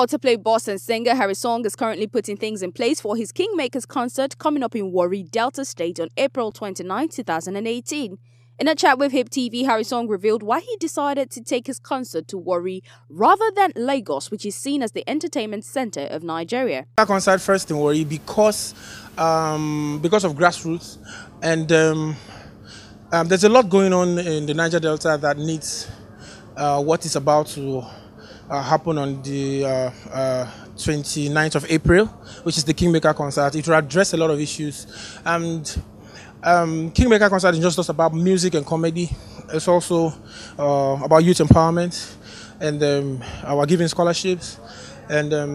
Autoplay boss and singer Harrysong is currently putting things in place for his Kingmakers concert coming up in Warri, Delta State on April 29, 2018. In a chat with Hip TV, Harrysong revealed why he decided to take his concert to Warri rather than Lagos, which is seen as the entertainment center of Nigeria. Our concert first in Warri because of grassroots, and there's a lot going on in the Niger Delta that needs what is about to happen on the 29th of April, which is the Kingmaker concert. It will address a lot of issues, and Kingmaker Concert is just about music and comedy. It's also about youth empowerment and our giving scholarships and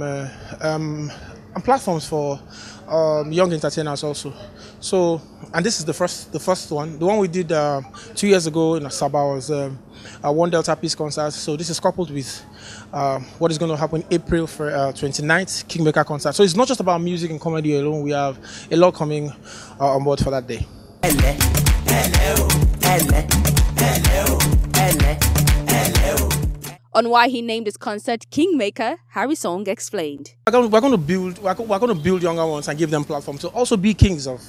platforms for young entertainers also. So, and this is the first one. The one we did 2 years ago in Asaba was a One Delta Peace Concert. So this is coupled with what is going to happen April 29th, Kingmaker Concert. So it's not just about music and comedy alone. We have a lot coming on board for that day. On why he named his concert Kingmaker, Harrysong explained. We're going to build younger ones and give them platforms to also be kings of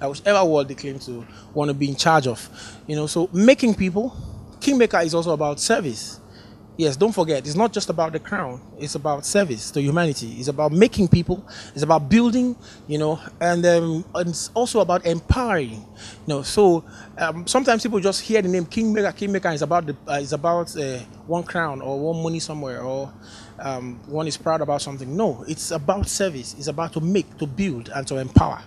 whichever world they claim to want to be in charge of. You know, so making people. Kingmaker is also about service. Yes, don't forget, it's not just about the crown. It's about service to humanity. It's about making people. It's about building, you know, and it's also about empowering. You know, so sometimes people just hear the name Kingmaker. Kingmaker is about one crown or one money somewhere, or one is proud about something. No, it's about service. It's about to make, to build, and to empower.